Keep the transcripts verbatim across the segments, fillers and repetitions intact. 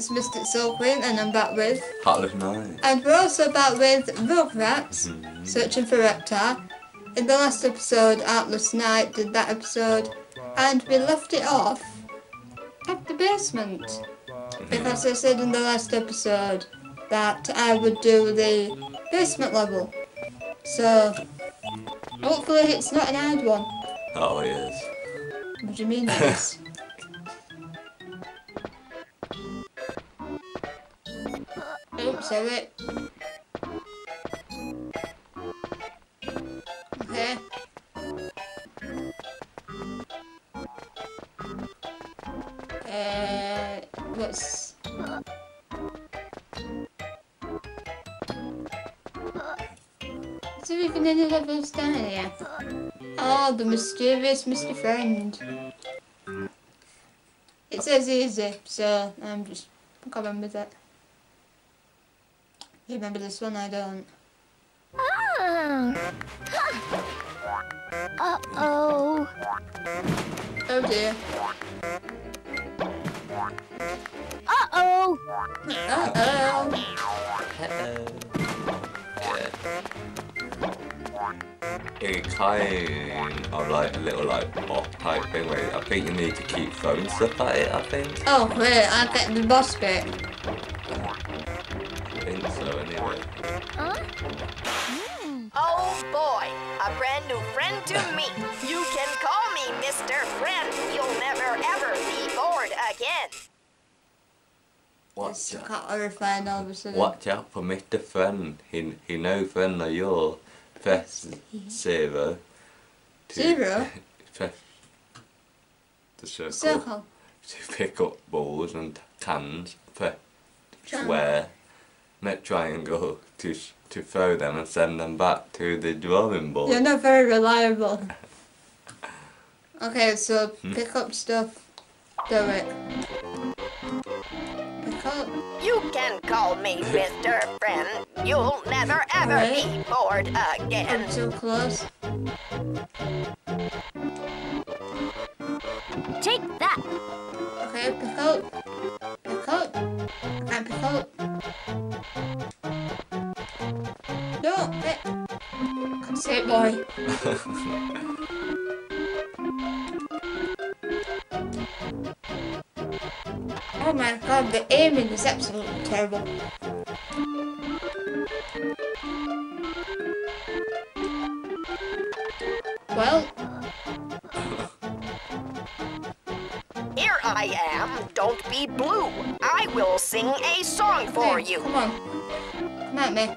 it's Mystic Soul Queen, and I'm back with Heartless Knight. And we're also back with Rugrats, mm-hmm. searching for Reptar. In the last episode, Heartless Knight did that episode, and we left it off at the basement. Mm-hmm. Because I said in the last episode that I would do the basement level. So, hopefully it's not an hard one. Oh, it is. What do you mean it is? Oops, I wait. Okay. Uh, what's... Is there even any levels down here? Oh, the mysterious Mister Friend. It says easy, so I'm just... I can't remember that. You remember this one? I don't. Uh-oh. Oh dear. Uh-oh. Uh-oh. Uh-oh. Yeah. It's kind of like a little like bot type thing where I think you need to keep throwing stuff at it, I think. Oh, wait, I think the boss bit. So anyway. Huh? Mm. Oh boy, a brand new friend to me. You can call me Mister Friend. You'll never ever be bored again. Watch out. All of a sudden. Watch out for Mister Friend. He he no friend of your press zero. Zero? Press the circle, circle to pick up balls and cans. Press square. Met triangle to sh to throw them and send them back to the drawing board. You're not very reliable. Okay, so hmm? pick up stuff. Do it. Pick up. You can call me Mister Friend. You'll never ever right. be bored again. I'm so close. Take that. Okay, pick up. Pick up. And pick up. No, wait. Come say it, boy. Oh my god, the aiming is absolutely terrible. Well, here I am. Don't be blue. I will sing a song for hey, you. Come on, come at me.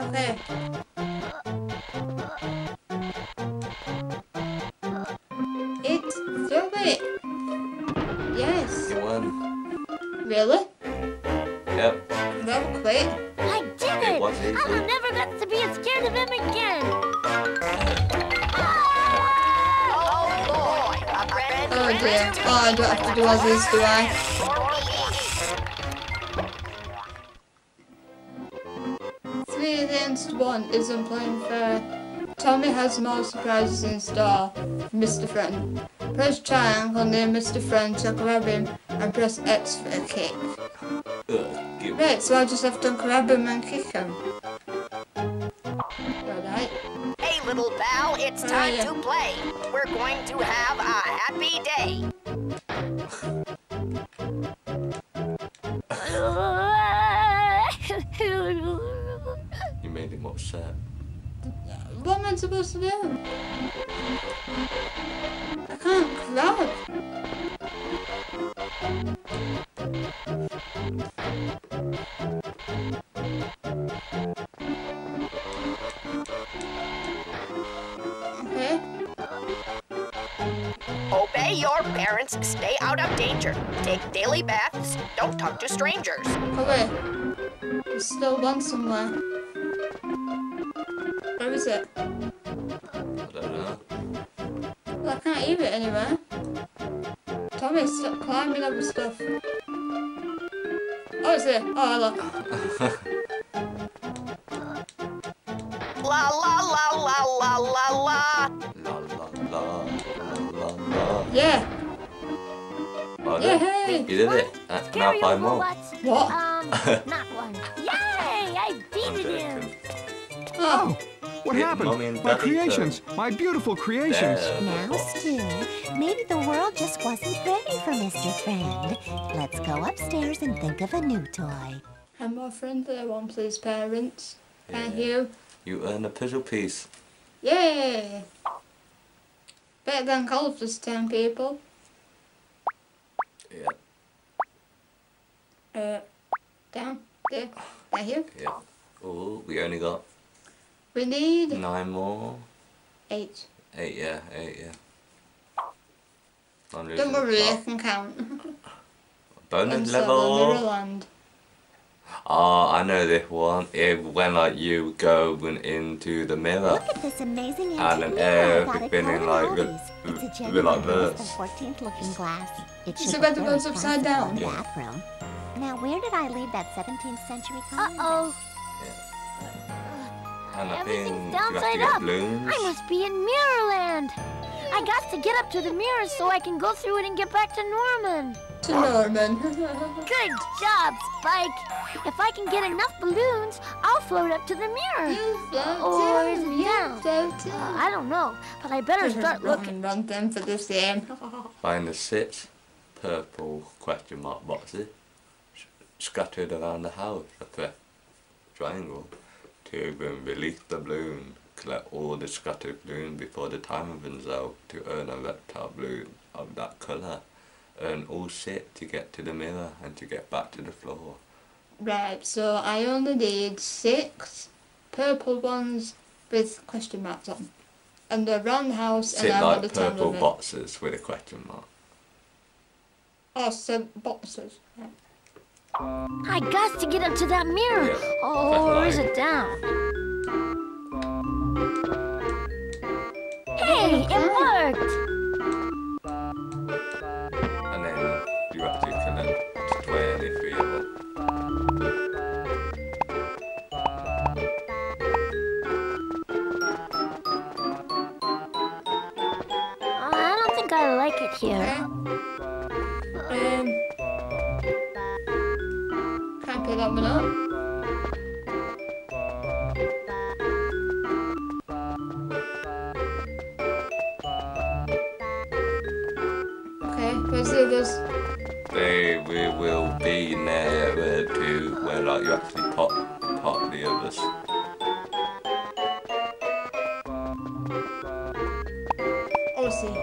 Okay. It's through it. Yes. You won. Really? Yep. No, wait. I did it. it I'm never got to be scared of him again. Oh dear. Oh, I don't have to do all this, do I? Three against one isn't playing fair. Tommy has more surprises in store. Mister Friend. Press triangle near Mister Friend to grab him and press X for a kick. Uh, right, so I just have to grab him and kick him. Alright. Hey little pal, it's time oh, yeah. to play. We're going to have a happy day. You made him upset. What am I supposed to do? I can't grab. Obey your parents, stay out of danger. Take daily baths, don't talk to strangers. Okay. There's still one somewhere. Where is it? I don't know. Well, I can't eat it anywhere. Tommy, stop climbing up with stuff. Oh, it's there. Oh, hello. la la la la la la la. La la la la la. Yeah. Oh, yeah, hey. You did what? It. That's not five more. What? Um, not one. Yay! I beat him. Oh. What it happened? My creations! Time. My beautiful creations! Now, Stu, maybe the world just wasn't ready for Mister Friend. Let's go upstairs and think of a new toy. And more friendly one, please, parents. Yeah. Thank you. You earn a puzzle piece. Yay! Better than golf this time, people. Yeah. Uh, down, there. Thank you. Yeah. Oh, we only got... We need nine more. Eight. Eight, yeah, eight, yeah. Don't worry, I can count. Bonus level. Mirrorland. Oh, I know this one. It went like you go into the mirror. Look at this amazing and an air spinning like the, it's a bit like this. fourteenth looking glass. It should have gone upside down. Bathroom. Now, where did I leave that seventeenth century? Uh oh. And I Everything's downside up. Balloons. I must be in Mirrorland. I got to get up to the mirror so I can go through it and get back to Norman. To Norman. Good job, Spike. If I can get enough balloons, I'll float up to the mirror. You float or is it down? Float uh, I don't know, but I better start looking. Run them for this game. Find the six purple question mark boxes scattered around the house at the triangle. To release the balloon, collect all the scattered balloons before the timer runs out to earn a Reptar balloon of that colour. Earn all six to get to the mirror and to get back to the floor. Right, so I only need six purple ones with question marks on. And the roundhouse and I like the purple boxes with a question mark. Oh, so boxes. Right. I got to get into that mirror. Yeah. Oh, or is it down? Hey, it worked! And then you have to connect twenty-three of them. Oh, I don't think I like it here. Um. That one up. Okay, let's do this. They we will be nearer to where like you actually pop pop the others. Oh, see.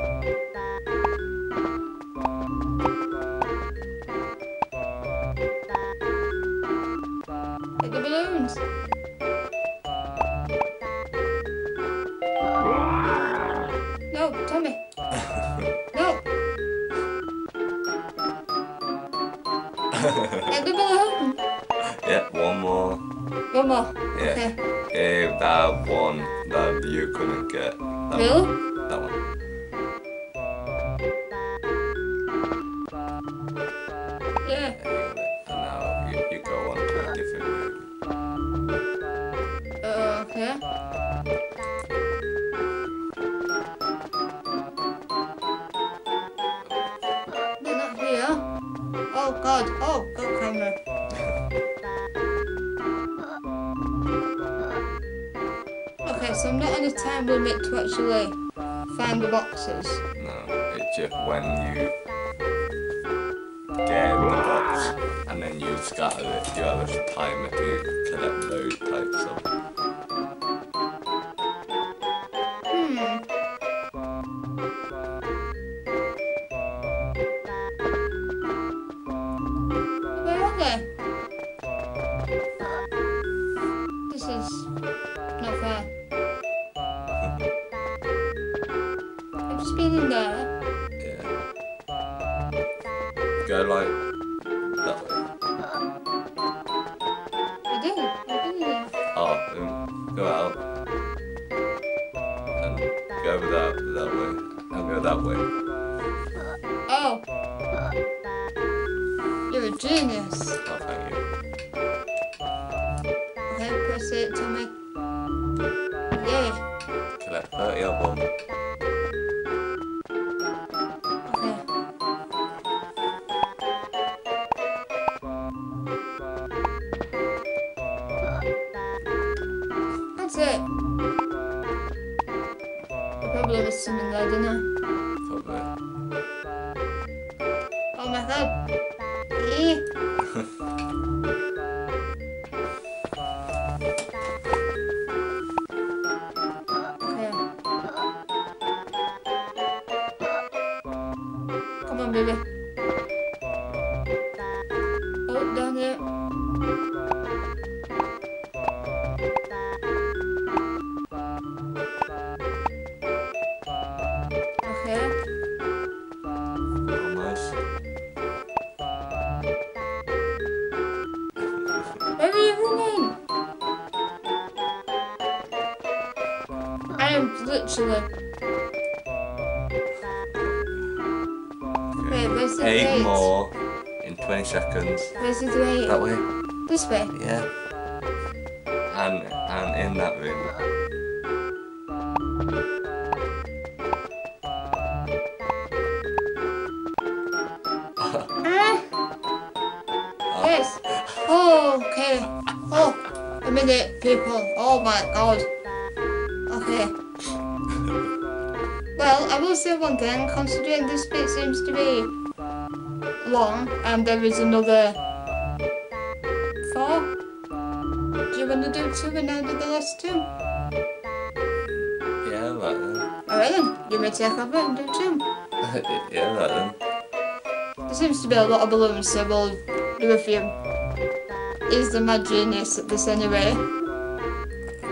Yeah, one more. One more? Yeah. Okay. Yeah, that one that you couldn't get. That really? One. That one. Yeah. And now you, you go on to a different route. Uh, okay. They're not here. Oh god. Oh, good camera. So I'm not in a time limit to actually find the boxes. No, it's just when you get the box and then you scatter it, you have a timer to collect those types of. Hmm. Where are they? This is not fair. In there. Yeah. Go like that way. I did. I did it. Oh, um, go out. And go over that that way. And go that way. Oh. You're a genius. Oh, thank you. Okay, press it to make. I don't know. Fuck that. Oh my god. Eh. Okay. Come on, baby. Oh, down there. Literally. Okay. Wait, where's the eight rate? More in twenty seconds. Where's the rate? That way. This way? Yeah. And and in that room. Ah. Yes. Oh, okay. Oh, a minute, people. Oh my god. Okay. Well, I will say one thing, considering this bit seems to be long, and there is another four. Do you want to do two and then do the last two? Yeah, right then. Alright then, you may take over and do two. Yeah, right then. There seems to be a lot of balloons, so we'll do a few. He's the mad genius at this anyway.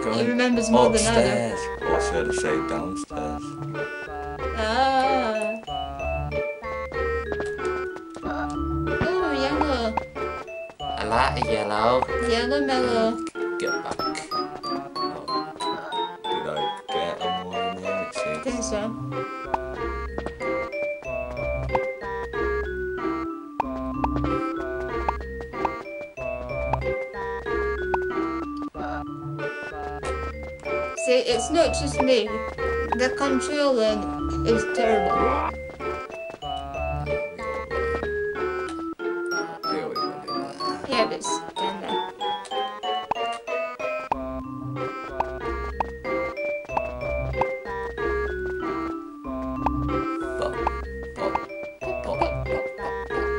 Going he remembers more upstairs. Than I do. Or should I say downstairs? Ah. Oh, yellow. I like yellow. Yellow mellow. Get back. Oh. Did I get a one there? I think so. See, it's not just me. The controlling is terrible. Yeah, but it's down there. Pop, pop, pop, pop,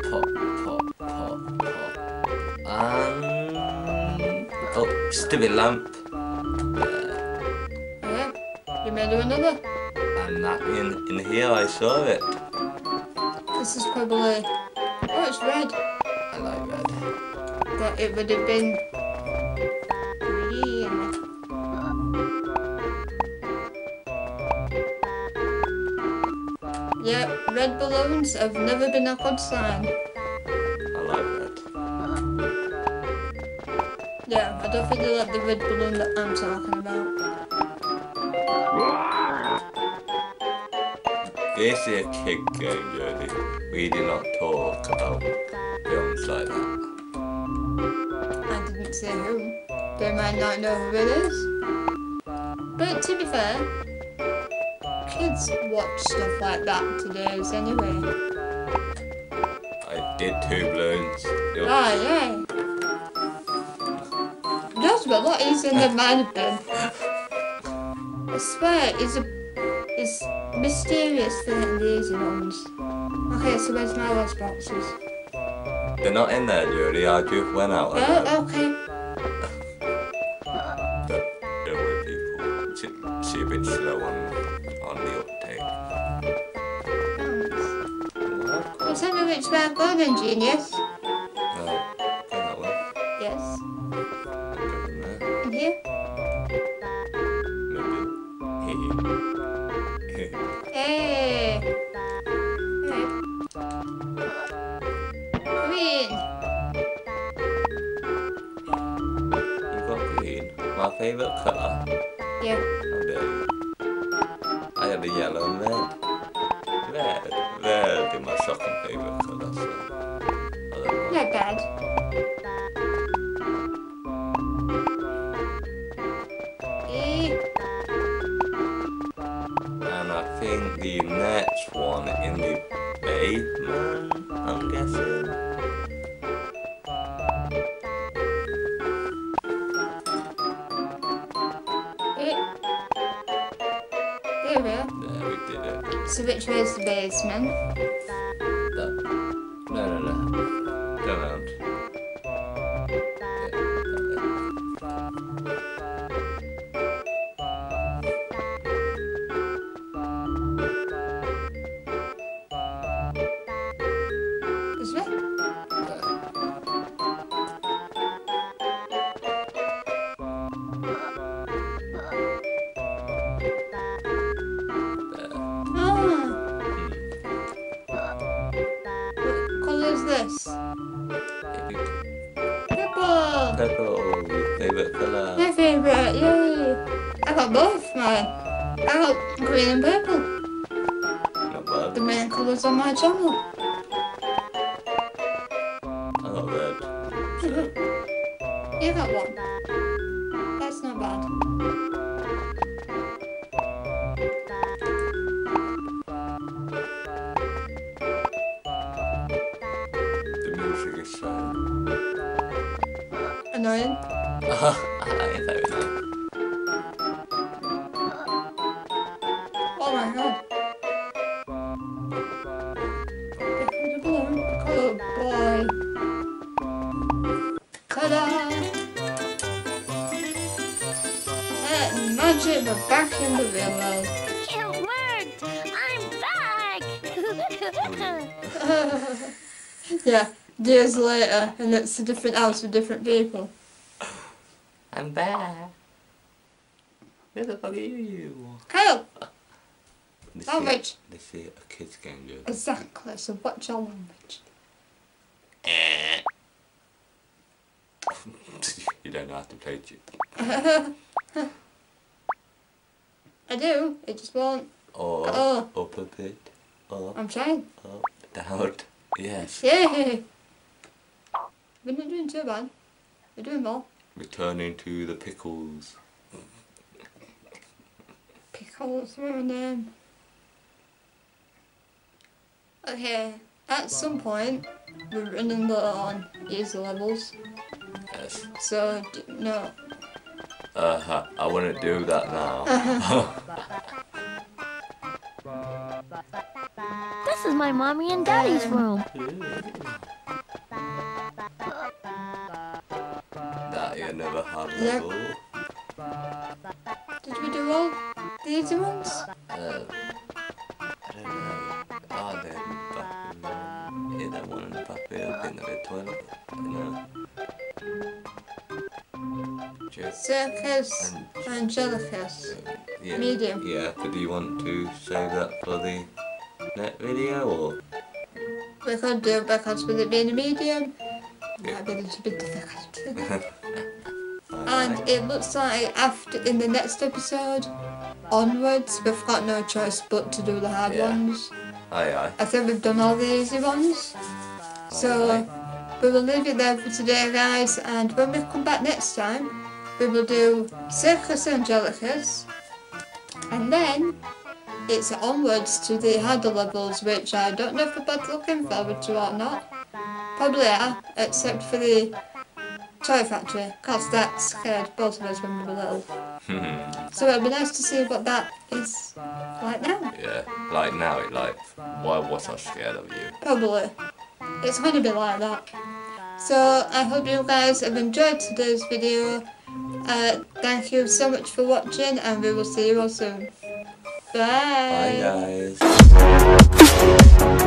pop, pop, pop, pop, and oh, stupid lamp. Another. And that in, in here I saw it. This is probably... Oh, it's red. I like red. But it would have been... green. Yeah, red balloons have never been a good sign. I like red. Yeah, I don't think they like the red balloon that I'm talking about. This is a kid game, Jodie. We do not talk about films like that. I didn't say who. They might not know who it is. But to be fair, kids watch stuff like that today anyway. I did two balloons. Ah, yeah. Those were a lot easier than mine have been. I swear, it's a... It's mysterious than the easy ones. Okay, so where's my last boxes? They're not in there, Judy. I just went out. Oh, okay. Don't, don't worry, people. She, she's a bit slow on, on the uptake. Thanks. Well, tell me which way I'm going then, genius. No, go that way. Yes. Go in there. In here? Hey! Hey! Green! You got green. My favourite colour. Yeah. How dare you? I had a yellow and red. Red. Red is my second favourite colour, so... I don't know. Not bad. Hey! The next one in the basement, I'm guessing. There we are. There we did it. which way is the basement? No. No, no, no. Go round. Years later, and it's a different house with different people. I'm back. Where the fuck are you? Kyle! Language! This is a kid's game, dude. Exactly, so watch your language. You don't know how to play it. I do, it just won't. Or oh. Up a bit. Or I'm trying. Up, down. Yes. Yay! We're not doing too bad. We're doing well. Returning to the Pickles. Pickles, what a name. Okay, at some point, we're running low on easy levels. Yes. So, no. Uh huh, I wouldn't do that now. This is my mommy and daddy's um, room. Yeah. Never had level. Did we do all the easy ones? Uh, I don't know. Oh, they're back in there. Yeah, that one in the back there. I think they're toilet. No. Circus Angelicus. Yeah. Medium. Yeah, but do you want to save that for the next video or? We could do it because with it being a medium, yeah. That'd be a little bit difficult. And it looks like after in the next episode onwards we've got no choice but to do the hard yeah. ones. Aye aye. I think we've done all the easy ones. Aye, so aye. We will leave it there for today, guys, and when we come back next time we will do Circus Angelicus and then it's onwards to the harder levels, which I don't know if we're both looking forward to or not. Probably are, except for the Toy Factory, because that scared both of us when we were little. So it'd be nice to see what that is like now. Yeah, like now, it like, why was I scared of you? Probably. It's going to be like that. So I hope you guys have enjoyed today's video. Uh, thank you so much for watching and we will see you all soon. Bye! Bye guys!